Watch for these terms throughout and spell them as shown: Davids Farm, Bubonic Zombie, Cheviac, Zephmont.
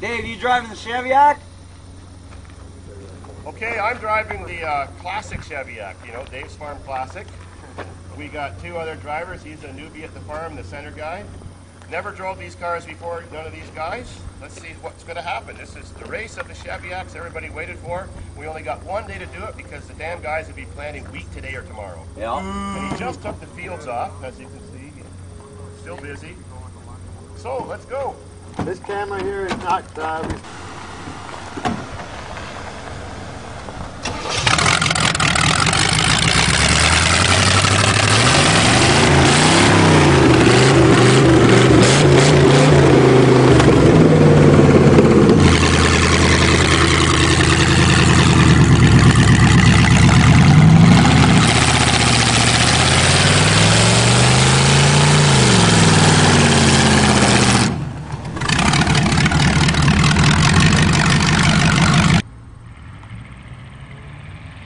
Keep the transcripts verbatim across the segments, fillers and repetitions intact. Dave, you driving the Cheviac? Okay, I'm driving the uh, classic Cheviac, you know, Dave's Farm Classic. We got two other drivers. He's a newbie at the farm, the center guy. Never drove these cars before, none of these guys. Let's see what's going to happen. This is the race of the Cheviacs everybody waited for. We only got one day to do it because the damn guys would be planning week today or tomorrow. Yeah. And he just took the fields off, as you can see. Still busy. So, let's go. This camera here is not... Uh,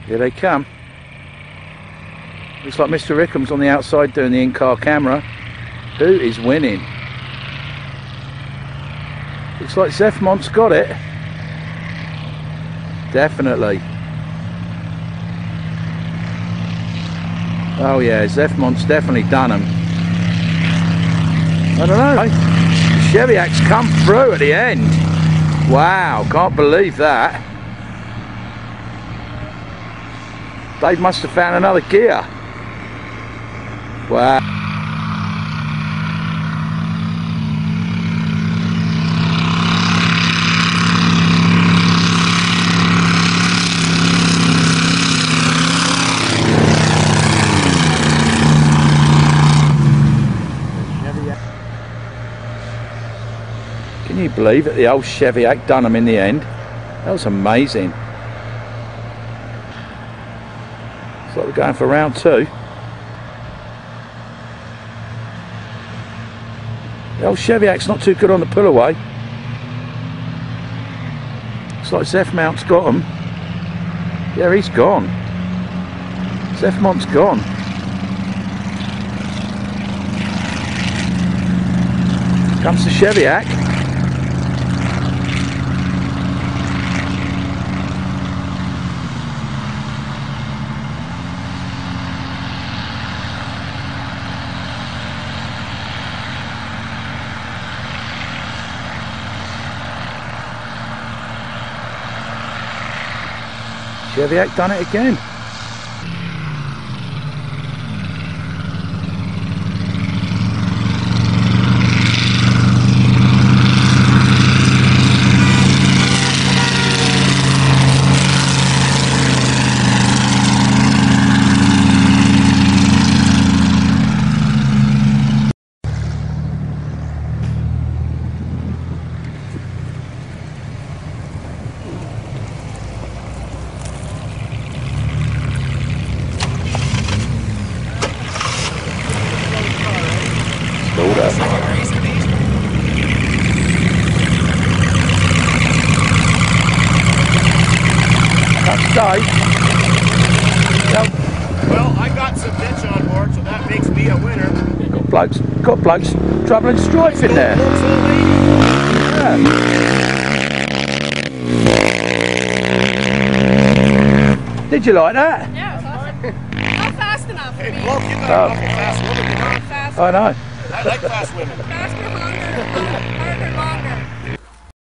Here they come. Looks like Mister Rickham's on the outside doing the in-car camera. Who is winning? Looks like Zephmont's got it. Definitely. Oh yeah, Zephmont's definitely done them. I don't know. Cheviac's come through at the end. Wow, can't believe that. Dave must have found another gear. Wow. Can you believe it? The old Cheviac done them in the end. That was amazing. Looks like we're going for round two. The old Cheviac's not too good on the pull away. Looks like Zephmont's got him. Yeah, he's gone. Zephmont's gone. Comes the Cheviac. Cheviac done it again. That's yep. Well, I got some ditch on board, so that makes me a winner. Got blokes, got blokes, trouble and strife in there. Yeah. Did you like that? Yeah, it was awesome. Not fast enough. Hey, bloke, you got a couple fast women. I know. I like fast women.